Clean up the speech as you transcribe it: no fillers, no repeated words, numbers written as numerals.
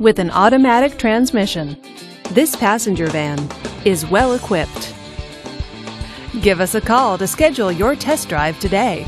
With an automatic transmission, this passenger van is well equipped. Give us a call to schedule your test drive today.